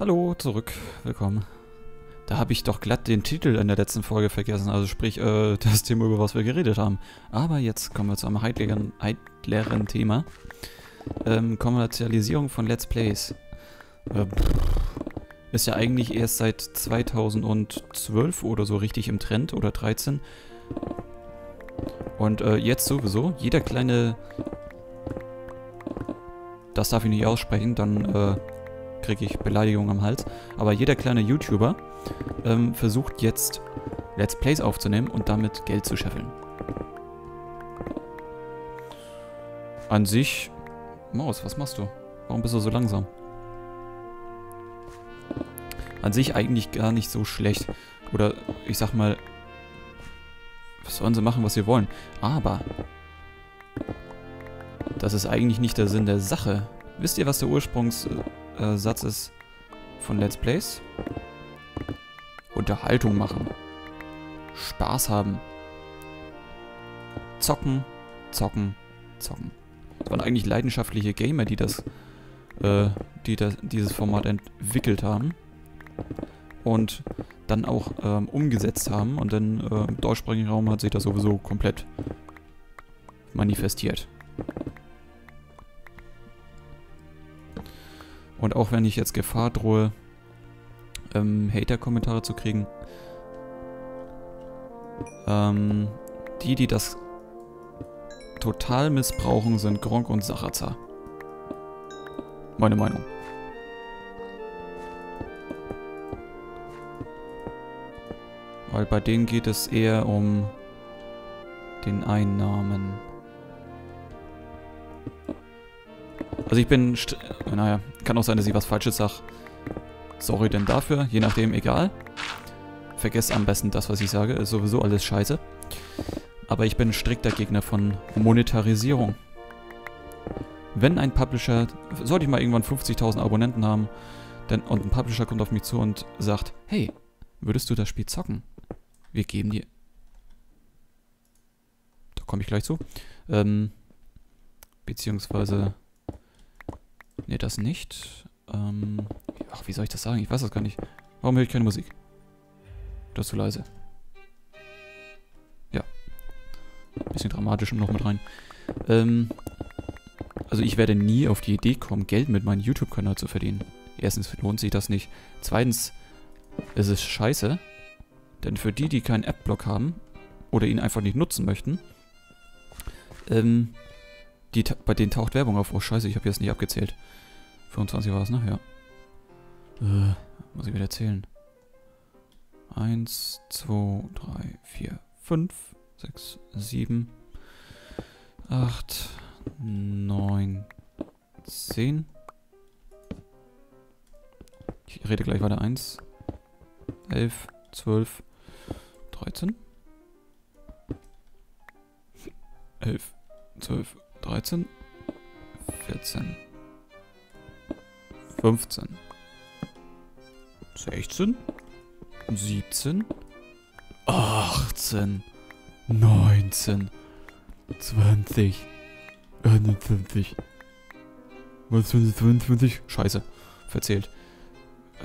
Hallo, zurück. Willkommen. Da habe ich doch glatt den Titel in der letzten Folge vergessen, also sprich, das Thema, über was wir geredet haben. Aber jetzt kommen wir zu einem heikleren Thema. Kommerzialisierung von Let's Plays. Ist ja eigentlich erst seit 2012 oder so richtig im Trend, oder 13. Und jetzt sowieso, jeder kleine... Das darf ich nicht aussprechen, dann kriege ich Beleidigung am Hals. Aber jeder kleine YouTuber versucht jetzt Let's Plays aufzunehmen und damit Geld zu scheffeln. An sich... Maus, was machst du? Warum bist du so langsam? An sich eigentlich gar nicht so schlecht. Oder ich sag mal... Was sollen sie machen, was sie wollen? Aber... Das ist eigentlich nicht der Sinn der Sache. Wisst ihr, was der Ursprungssatz ist von Let's Plays? Unterhaltung machen. Spaß haben. Zocken, zocken, zocken. Das waren eigentlich leidenschaftliche Gamer, die dieses Format entwickelt haben. Und dann auch umgesetzt haben. Und dann im deutschsprachigen Raum hat sich das sowieso komplett manifestiert. Und auch wenn ich jetzt Gefahr drohe, Hater-Kommentare zu kriegen, die das total missbrauchen, sind Gronkh und Sarazar. Meine Meinung. Weil bei denen geht es eher um den Einnahmen. Also ich bin, naja, kann auch sein, dass ich was Falsches sage. Sorry denn dafür, je nachdem, egal. Vergesst am besten das, was ich sage, ist sowieso alles scheiße. Aber ich bin strikter Gegner von Monetarisierung. Wenn ein Publisher, sollte ich mal irgendwann 50.000 Abonnenten haben, und ein Publisher kommt auf mich zu und sagt, hey, würdest du das Spiel zocken? Wir geben dir... Da komme ich gleich zu. Beziehungsweise... Ne, das nicht. Ach, wie soll ich das sagen? Ich weiß das gar nicht. Warum höre ich keine Musik? Das ist zu leise. Ja. Ein bisschen dramatisch noch mit rein. Also ich werde nie auf die Idee kommen, Geld mit meinem YouTube-Kanal zu verdienen. Erstens lohnt sich das nicht. Zweitens ist es scheiße. Denn für die, die keinen App-Block haben oder ihn einfach nicht nutzen möchten, bei denen taucht Werbung auf. Oh, scheiße, ich habe jetzt nicht abgezählt. 25 war es, ne? Ja. Muss ich wieder zählen. 1, 2, 3, 4, 5, 6, 7, 8, 9, 10. Ich rede gleich weiter. 1, 11, 12, 13. 11, 12. 13, 14, 15, 16, 17, 18, 19, 20, 21, was 22? Scheiße, verzählt.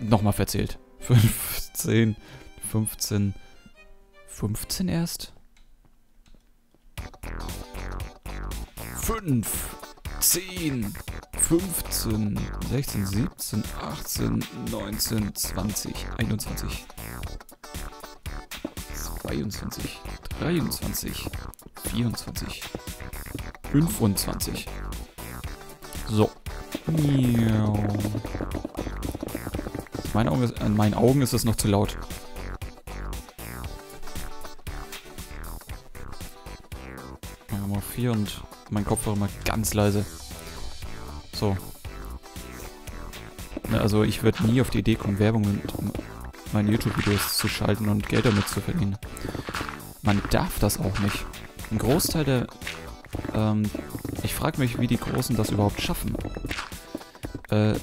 Nochmal verzählt. 15, 15, 15 erst? 5, 10, 15, 16, 17, 18, 19, 20, 21, 22, 23, 24, 25. So. An meinen Augen ist es noch zu laut. Machen wir mal 4 und... Mein Kopf war immer ganz leise. So. Also ich würde nie auf die Idee kommen, Werbung in meine YouTube-Videos zu schalten und Geld damit zu verdienen. Man darf das auch nicht. Ein Großteil der... ich frage mich, wie die Großen das überhaupt schaffen. Ein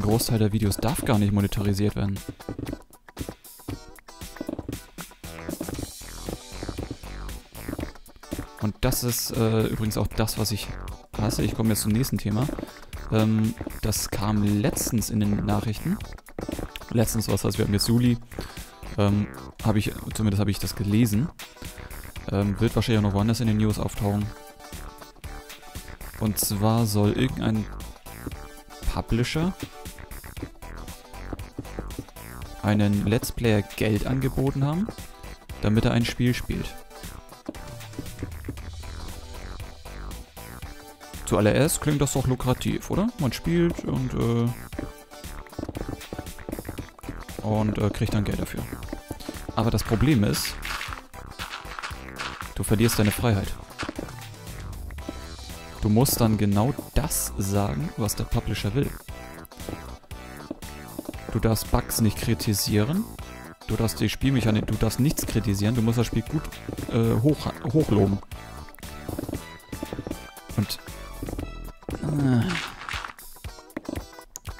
Großteil der Videos darf gar nicht monetarisiert werden. Und das ist übrigens auch das, was ich hasse. Ich komme jetzt zum nächsten Thema. Das kam letztens in den Nachrichten. Letztens, was heißt, wir haben jetzt Juli. Zumindest habe ich das gelesen. Wird wahrscheinlich auch noch woanders in den News auftauchen. Und zwar soll irgendein Publisher einen Let's Player Geld angeboten haben, damit er ein Spiel spielt. Zuallererst klingt das doch lukrativ, oder? Man spielt und kriegt dann Geld dafür. Aber das Problem ist, du verlierst deine Freiheit. Du musst dann genau das sagen, was der Publisher will. Du darfst Bugs nicht kritisieren. Du darfst die Spielmechanik, du darfst nichts kritisieren. Du musst das Spiel gut hochloben. Und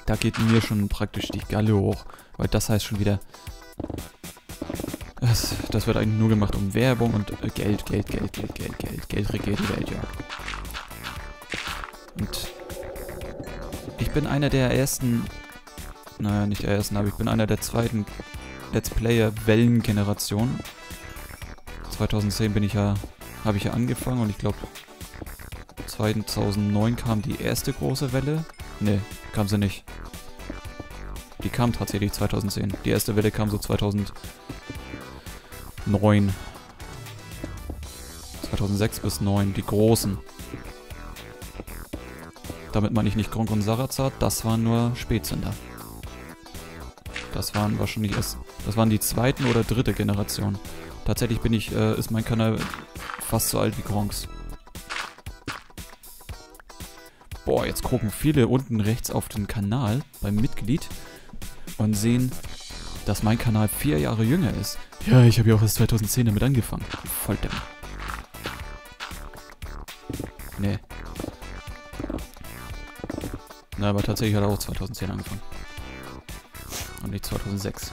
da geht mir schon praktisch die Galle hoch. Weil das heißt schon wieder, das wird eigentlich nur gemacht um Werbung und Geld regiert die Welt, ja. Und ich bin einer der ersten, naja, nicht der ersten, aber ich bin einer der zweiten Let's Player Wellengeneration. 2010 habe ich ja angefangen und ich glaube 2009 kam die erste große Welle. Ne, kam sie nicht. Die kam tatsächlich 2010. Die erste Welle kam so 2009. 2006 bis 2009, die großen. Damit meine ich nicht Gronkh und Sarazar, das waren nur Spätsünder. Das waren wahrscheinlich erst, das waren die zweiten oder dritte Generation. Tatsächlich bin ich, ist mein Kanal fast so alt wie Gronkhs. Boah, jetzt gucken viele unten rechts auf den Kanal beim Mitglied und sehen, dass mein Kanal 4 Jahre jünger ist. Ja, ich habe ja auch erst 2010 damit angefangen. Voll dumm. Nee. Na, aber tatsächlich hat er auch 2010 angefangen. Und nicht 2006.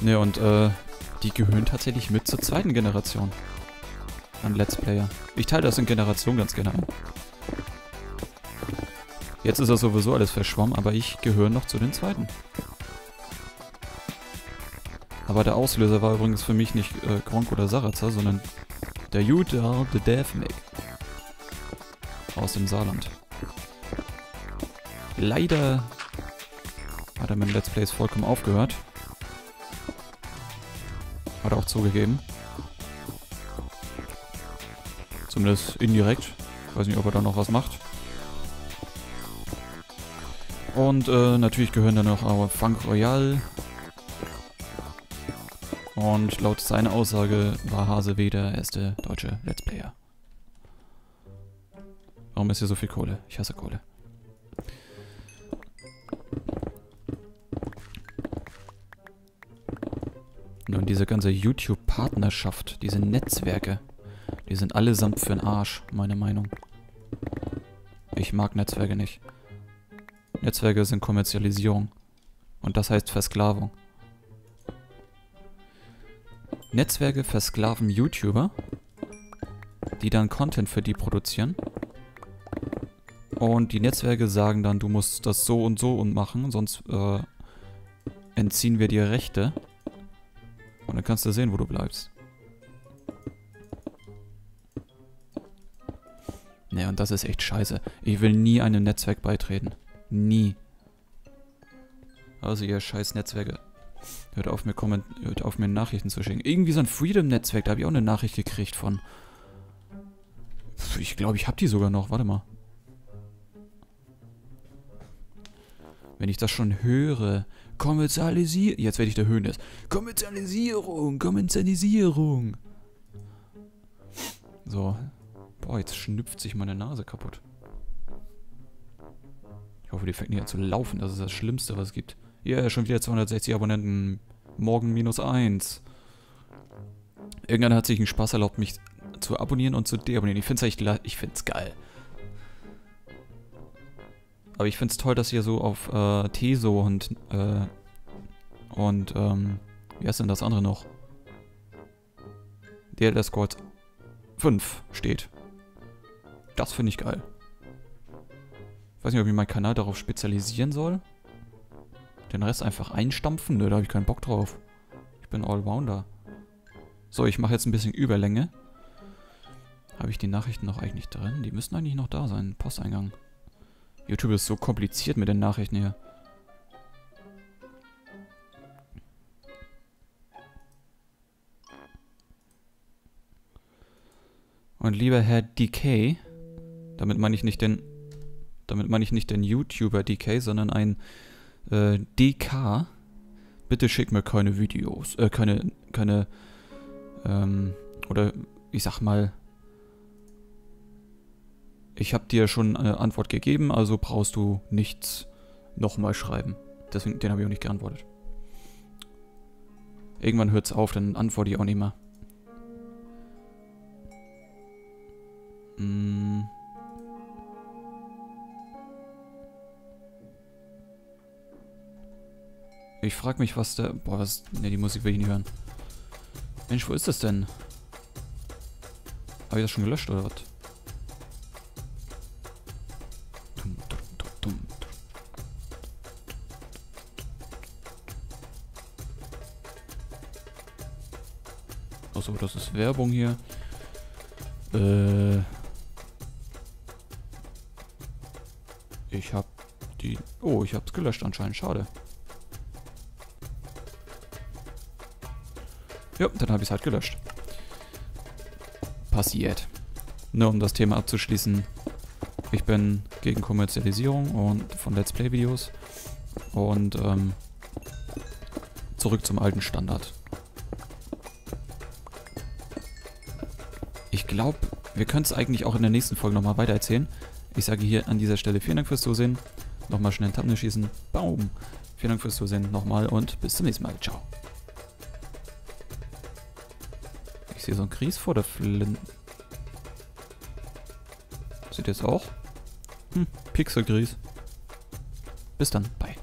Ne, und die gehören tatsächlich mit zur zweiten Generation an Let's Player. Ich teile das in Generationen ganz genau. Jetzt ist das sowieso alles verschwommen, aber ich gehöre noch zu den zweiten. Aber der Auslöser war übrigens für mich nicht Gronkh oder Sarazar, sondern der Jutta the Deathmig aus dem Saarland. Leider hat er mit Let's Plays vollkommen aufgehört. Hat er auch zugegeben. Zumindest indirekt. Weiß nicht, ob er da noch was macht. Und natürlich gehören da noch aber Funk Royale. Und laut seiner Aussage war HaseW der erste deutsche Let's Player. Warum ist hier so viel Kohle? Ich hasse Kohle. Nun, diese ganze YouTube-Partnerschaft, diese Netzwerke, die sind allesamt für den Arsch, meine Meinung. Ich mag Netzwerke nicht. Netzwerke sind Kommerzialisierung. Und das heißt Versklavung. Netzwerke versklaven YouTuber, die dann Content für die produzieren. Und die Netzwerke sagen dann, du musst das so und machen, sonst entziehen wir dir Rechte. Und dann kannst du sehen, wo du bleibst. Ne, und das ist echt scheiße. Ich will nie einem Netzwerk beitreten. Nie. Also ihr scheiß Netzwerke. Hört auf, mir Nachrichten zu schicken. Irgendwie so ein Freedom-Netzwerk, da habe ich auch eine Nachricht gekriegt von. Ich glaube, ich habe die sogar noch. Warte mal. Wenn ich das schon höre. Kommerzialisierung. Jetzt werde ich der Höhnes. Kommerzialisierung, Kommerzialisierung. So. Boah, jetzt schnüpft sich meine Nase kaputt. Ich hoffe, die fängt nicht an zu laufen. Das ist das Schlimmste, was es gibt. Ja, yeah, schon wieder 260 Abonnenten. Morgen -1. Irgendwann hat sich einen Spaß erlaubt, mich zu abonnieren und zu deabonnieren. Ich finde es echt, ich find's geil. Aber ich finde es toll, dass ihr so auf Teso und wie heißt denn das andere noch? DLS Gold 5 steht. Das finde ich geil. Ich weiß nicht, ob ich meinen Kanal darauf spezialisieren soll. Den Rest einfach einstampfen, ne? Da habe ich keinen Bock drauf. Ich bin Allrounder. So, ich mache jetzt ein bisschen Überlänge. Habe ich die Nachrichten noch eigentlich drin? Die müssen eigentlich noch da sein. Posteingang. YouTube ist so kompliziert mit den Nachrichten hier. Und lieber Herr DK, damit meine ich nicht den YouTuber DK, sondern ein DK. Bitte schick mir keine Videos, oder ich sag mal, ich habe dir schon eine Antwort gegeben, also brauchst du nichts nochmal schreiben. Deswegen, den habe ich auch nicht geantwortet. Irgendwann hört's auf, dann antworte ich auch nicht mehr. Hm. Ich frage mich, was der... Boah, was... Ne, die Musik will ich nicht hören. Mensch, wo ist das denn? Habe ich das schon gelöscht, oder was? Achso, das ist Werbung hier. Ich hab die... Oh, ich hab's gelöscht anscheinend. Schade. Ja, dann habe ich es halt gelöscht. Passiert. Nur um das Thema abzuschließen. Ich bin gegen Kommerzialisierung und von Let's Play Videos. Und zurück zum alten Standard. Ich glaube, wir können es eigentlich auch in der nächsten Folge nochmal weitererzählen. Ich sage hier an dieser Stelle vielen Dank fürs Zusehen. Nochmal schnell einen Thumbnail schießen. Baum. Vielen Dank fürs Zusehen nochmal und bis zum nächsten Mal. Ciao. Ich sehe so einen Gries vor der Flinte. Seht ihr es auch? Hm, Pixel-Gries. Bis dann, bye.